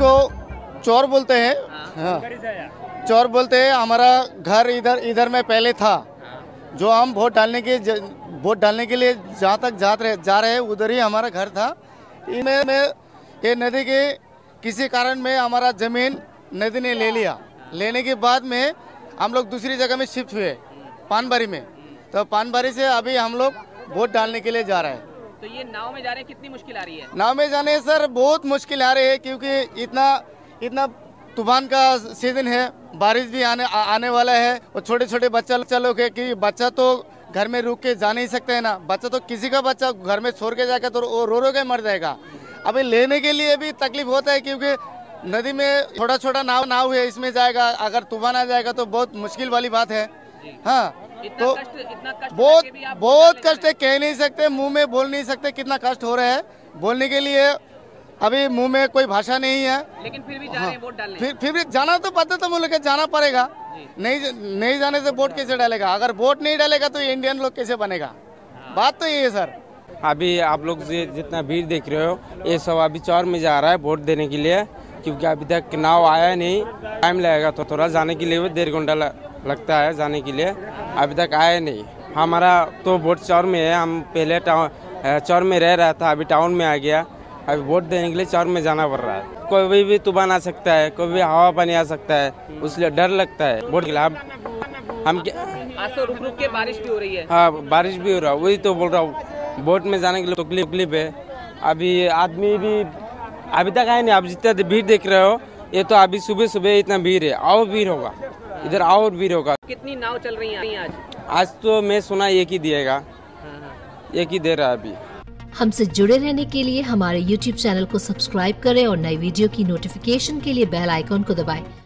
इसको चौर बोलते हैं। हाँ। चौर बोलते हैं। हमारा घर इधर में पहले था, जो हम वोट डालने के लिए जहाँ तक जा रहे उधर ही हमारा घर था। इनमें ये नदी के किसी कारण में हमारा जमीन नदी ने ले लिया। लेने के बाद में हम लोग दूसरी जगह में शिफ्ट हुए पानबारी में। तो पानबारी से अभी हम लोग वोट डालने के लिए जा रहे हैं। तो ये नाव में जाने कितनी मुश्किल आ रही है? नाव में जाने सर बहुत मुश्किल आ रही है, क्योंकि इतना तूफान का सीजन है, बारिश भी आने वाला है। और छोटे छोटे बच्चे कि बच्चा तो घर में रुक के जा नहीं सकते है ना। बच्चा तो किसी का बच्चा घर में छोड़ के जाएगा तो वो रो के मर जाएगा। अभी लेने के लिए भी तकलीफ होता है, क्योंकि नदी में छोटा छोटा नाव है, इसमें जाएगा। अगर तूफान आ जाएगा तो बहुत मुश्किल वाली बात है। हाँ, तो बहुत कष्ट है, कह नहीं सकते, मुंह में बोल नहीं सकते कितना कष्ट हो रहा है। बोलने के लिए अभी मुंह में कोई भाषा नहीं है। लेकिन फिर भी जा रहे हैं वोट डालने। फिर भी जाना तो पता तो मुल्क जाना पड़ेगा। नहीं जाने से वोट कैसे डालेगा? अगर वोट नहीं डालेगा तो इंडियन लोग कैसे बनेगा? बात तो ये है सर। अभी आप लोग जितना भीड़ देख रहे हो, ये सब अभी चौर में जा रहा है वोट देने के लिए, क्योंकि अभी तक नाव आया नहीं। टाइम लगेगा, तो थोड़ा जाने के लिए 1.5 घंटा लगता है जाने के लिए। अभी तक आया नहीं। हमारा तो वोट चौर में है। हम पहले टाउन चौर में रह रहा था, अभी टाउन में आ गया। अभी वोट देने के लिए चौर में जाना पड़ रहा है। कोई भी तूफान आ सकता है, कोई भी हवा पानी आ सकता है, उसलिए डर लगता है वोट के लिए। हम आज तो रुक के बारिश भी हो रही है। हाँ, बारिश भी हो रहा है, वही तो बोल रहा हूँ। वोट में जाने के लिए तकलीफ है। अभी आदमी भी अभी तक आए नहीं। आप जितना भीड़ देख रहे हो, ये तो अभी सुबह सुबह इतना भीड़ है, और भीड़ होगा इधर, और भीड़ होगा। कितनी नाव चल रही है आज? तो मैं सुना एक ही दिएगा, एक ही दे रहा है अभी। हमसे जुड़े रहने के लिए हमारे YouTube चैनल को सब्सक्राइब करें और नई वीडियो की नोटिफिकेशन के लिए बेल आइकॉन को दबाएं।